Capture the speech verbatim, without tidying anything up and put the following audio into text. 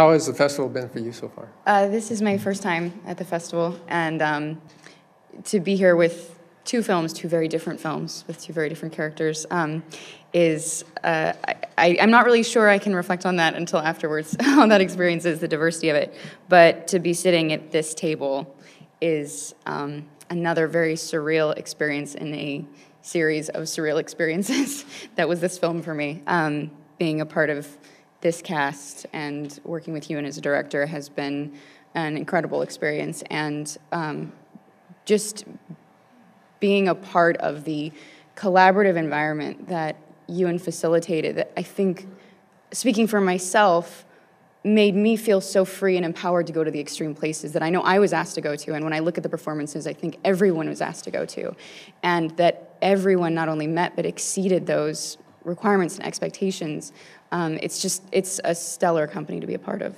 How has the festival been for you so far? Uh, this is my first time at the festival, and um, to be here with two films, two very different films with two very different characters, um, is, uh, I, I, I'm not really sure I can reflect on that until afterwards, how that experience is, the diversity of it. But to be sitting at this table is um, another very surreal experience in a series of surreal experiences that was this film for me. Um, being a part of this cast and working with Ewan as a director has been an incredible experience, and um, just being a part of the collaborative environment that Ewan facilitated, that I think, speaking for myself, made me feel so free and empowered to go to the extreme places that I know I was asked to go to, and when I look at the performances, I think everyone was asked to go to, and that everyone not only met but exceeded those requirements and expectations. Um, it's just, it's a stellar company to be a part of.